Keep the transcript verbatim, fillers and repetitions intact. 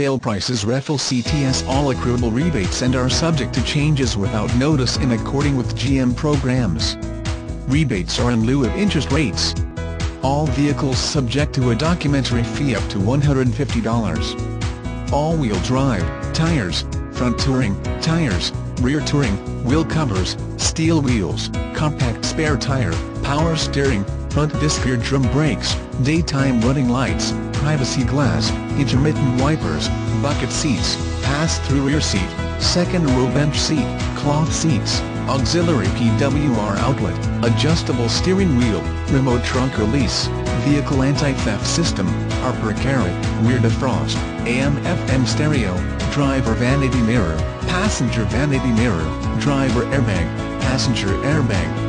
sale prices reflect C T S all accruable rebates and are subject to changes without notice in accordance with G M programs. Rebates are in lieu of interest rates. All vehicles subject to a documentary fee up to one hundred fifty dollars. All-wheel drive, tires, front touring, tires, rear touring, wheel covers, steel wheels, compact spare tire, power steering, front disc rear drum brakes, daytime running lights, privacy glass, intermittent wipers, bucket seats, pass-through rear seat, second row bench seat, cloth seats, auxiliary P W R outlet, adjustable steering wheel, remote trunk release, vehicle anti-theft system, upper carry, rear defrost, A M F M stereo, driver vanity mirror, passenger vanity mirror, driver airbag, passenger airbag,